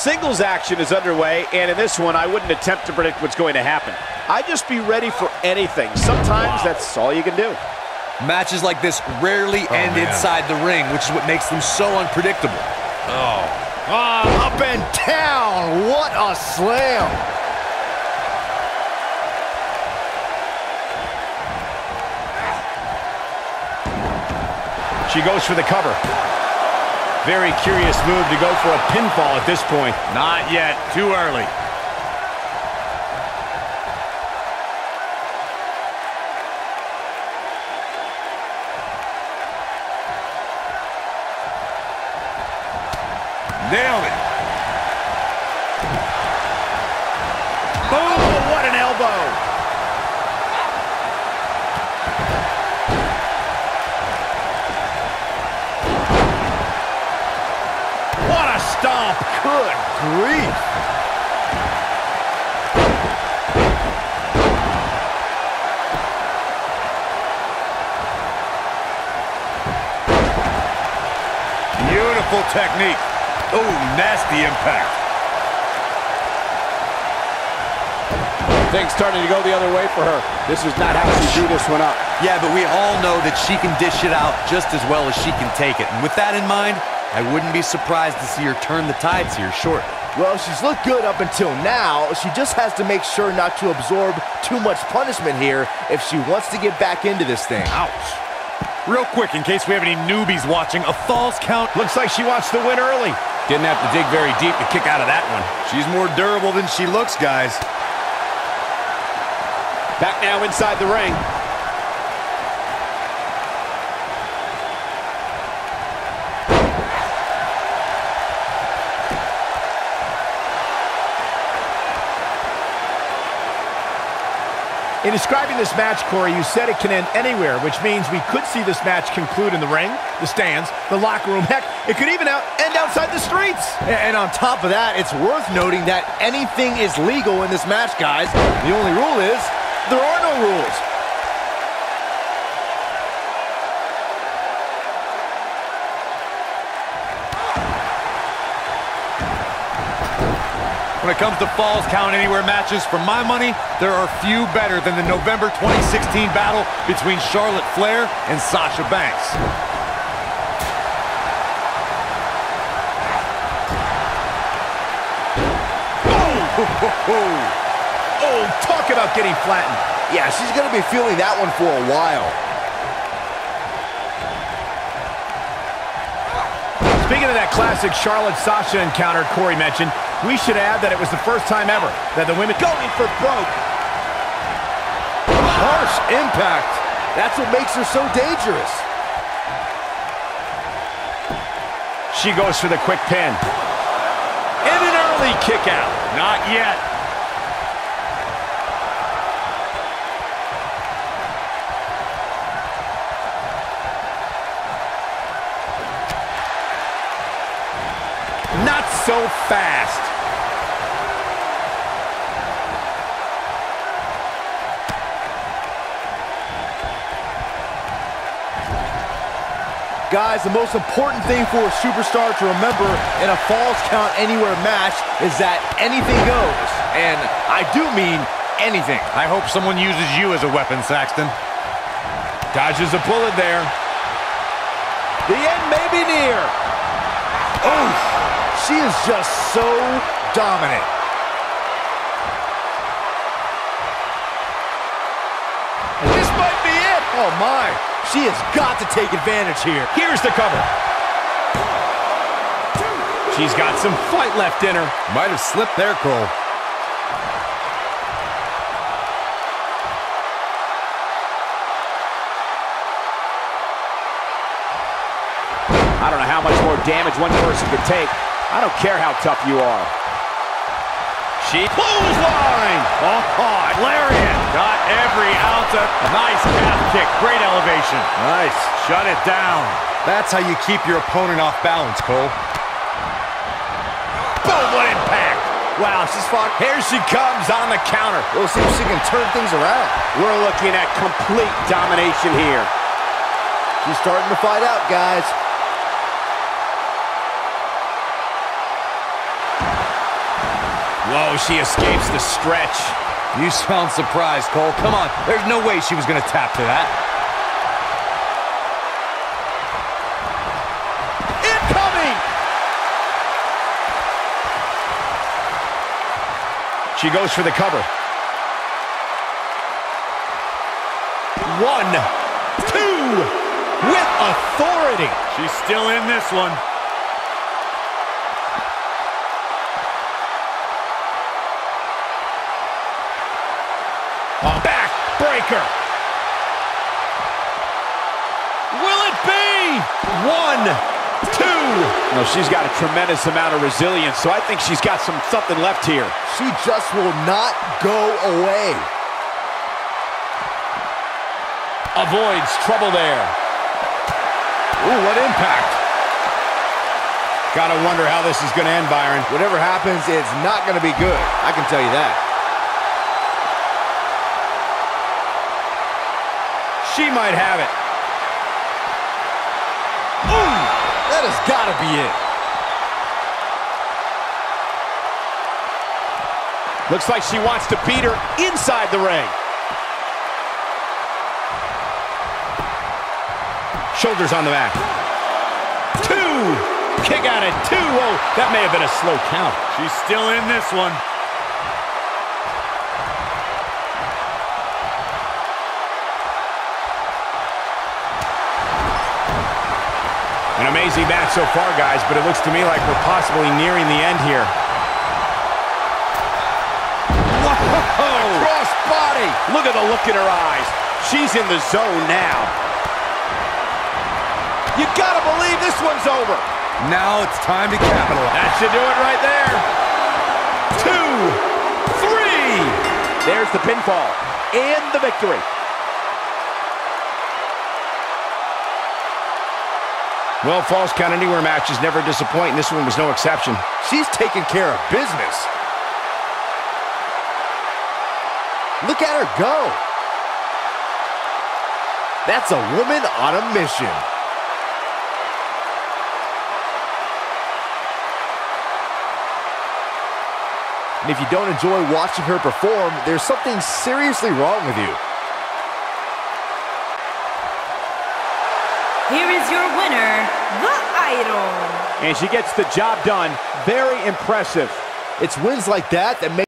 Singles action is underway, and in this one, I wouldn't attempt to predict what's going to happen. I'd just be ready for anything. Sometimes that's all you can do. Matches like this rarely end inside the ring, which is what makes them so unpredictable. Up and down. What a slam. She goes for the cover. Very curious move to go for a pinfall at this point. Not yet. Too early. Nailed it. Boom! Oh, what an elbow. Stomp. Good grief. Beautiful technique. Oh, nasty impact. Things starting to go the other way for her. This is not how she drew this one up. Yeah, but we all know that she can dish it out just as well as she can take it. And with that in mind, I wouldn't be surprised to see her turn the tides here shortly. Well, she's looked good up until now. She just has to make sure not to absorb too much punishment here if she wants to get back into this thing. Ouch. Real quick, in case we have any newbies watching, a false count. Looks like she wants to win early. Didn't have to dig very deep to kick out of that one. She's more durable than she looks, guys. Back now inside the ring. In describing this match, Corey, you said it can end anywhere, which means we could see this match conclude in the ring, the stands, the locker room. Heck, it could even end outside the streets. And on top of that, it's worth noting that anything is legal in this match, guys. The only rule is there are no rules. When it comes to falls count anywhere matches, for my money, there are few better than the November 2016 battle between Charlotte Flair and Sasha Banks. Oh, ho, ho, ho. Oh, talk about getting flattened. Yeah, she's going to be feeling that one for a while. Speaking of that classic Charlotte-Sasha encounter Corey mentioned, we should add that it was the first time ever that the women going for broke. Harsh impact. That's what makes her so dangerous. She goes for the quick pin. And an early kick out. Not yet. Not so fast. Guys, the most important thing for a superstar to remember in a falls count anywhere match is that anything goes. And I do mean anything. I hope someone uses you as a weapon, Saxton. Dodges a bullet there. The end may be near. Oh! She is just so dominant. This might be it. Oh, my. She has got to take advantage here. Here's the cover. She's got some fight left in her. Might have slipped there, Cole. I don't know how much more damage one person could take. I don't care how tough you are. She clothesline! Oh, lariat! Got every ounce of... Nice calf kick. Great elevation. Nice. Shut it down. That's how you keep your opponent off balance, Cole. Boom! What impact! Wow, she's fought. Here she comes on the counter. We'll see if she can turn things around. We're looking at complete domination here. She's starting to fight out, guys. Whoa, she escapes the stretch. You sound surprised, Cole. Come on, there's no way she was going to tap to that. Incoming! She goes for the cover. 1, 2, with authority. She's still in this one. Backbreaker. Will it be? 1, 2. No, she's got a tremendous amount of resilience, so I think she's got something left here. She just will not go away. Avoids trouble there. Ooh, what impact. Gotta wonder how this is gonna end, Byron. Whatever happens, it's not gonna be good. I can tell you that. She might have it. Ooh, that has got to be it. Looks like she wants to beat her inside the ring. Shoulders on the back. 2. Kick out at 2. Oh, that may have been a slow count. She's still in this one. An amazing match so far, guys, but it looks to me like we're possibly nearing the end here. Whoa! Cross body! Look at the look in her eyes. She's in the zone now. You gotta believe this one's over. Now it's time to capitalize. That should do it right there. 2, 3. There's the pinfall and the victory. Well, Falls Count Anywhere matches never disappoint, and this one was no exception. She's taking care of business. Look at her go. That's a woman on a mission. And if you don't enjoy watching her perform, there's something seriously wrong with you. Here is your winner, the Idol. And she gets the job done. Very impressive. It's wins like that that make